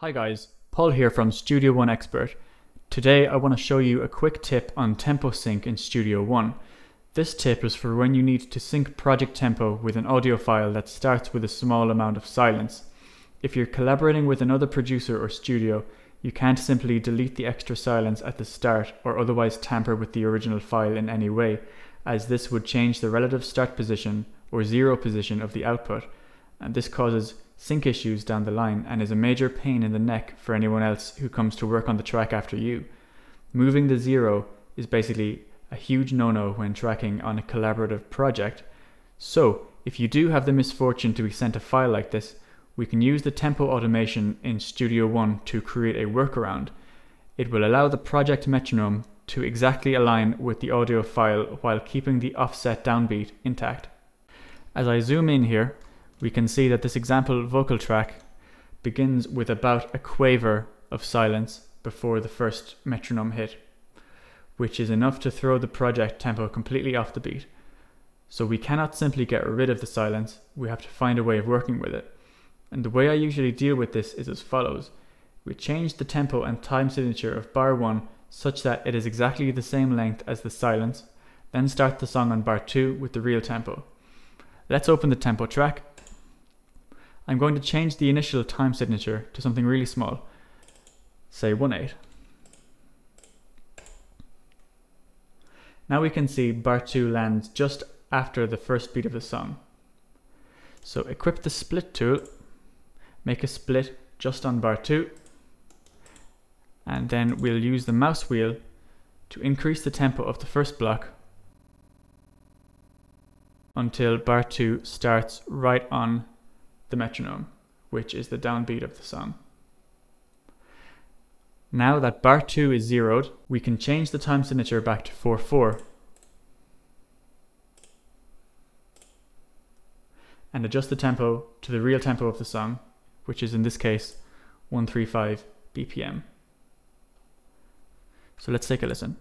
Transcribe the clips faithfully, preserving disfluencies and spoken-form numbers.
Hi guys, Paul here from Studio One Expert. Today I want to show you a quick tip on tempo sync in Studio One. This tip is for when you need to sync project tempo with an audio file that starts with a small amount of silence. If you're collaborating with another producer or studio, you can't simply delete the extra silence at the start or otherwise tamper with the original file in any way, as this would change the relative start position or zero position of the output, and this causes sync issues down the line and is a major pain in the neck for anyone else who comes to work on the track after you. Moving the zero is basically a huge no-no when tracking on a collaborative project. So if you do have the misfortune to be sent a file like this, we can use the tempo automation in Studio One to create a workaround. It will allow the project metronome to exactly align with the audio file while keeping the offset downbeat intact. As I zoom in here, we can see that this example vocal track begins with about a quaver of silence before the first metronome hit, which is enough to throw the project tempo completely off the beat. So we cannot simply get rid of the silence, we have to find a way of working with it. And the way I usually deal with this is as follows. We change the tempo and time signature of bar one such that it is exactly the same length as the silence, then start the song on bar two with the real tempo. Let's open the tempo track. I'm going to change the initial time signature to something really small, say one eight. Now we can see bar two lands just after the first beat of the song. So equip the split tool, make a split just on bar two, and then we'll use the mouse wheel to increase the tempo of the first block until bar two starts right on the metronome, which is the downbeat of the song. Now that bar two is zeroed, we can change the time signature back to four four and adjust the tempo to the real tempo of the song, which is in this case one thirty-five B P M. So let's take a listen.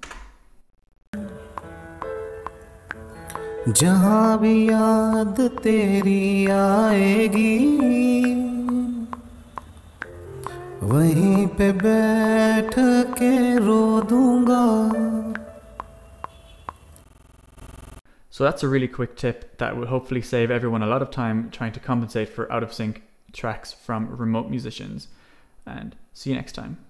जहाँ भी याद तेरी आएगी वहीं पे बैठ के रो दूँगा. So that's a really quick tip that will hopefully save everyone a lot of time trying to compensate for out of sync tracks from remote musicians. And see you next time.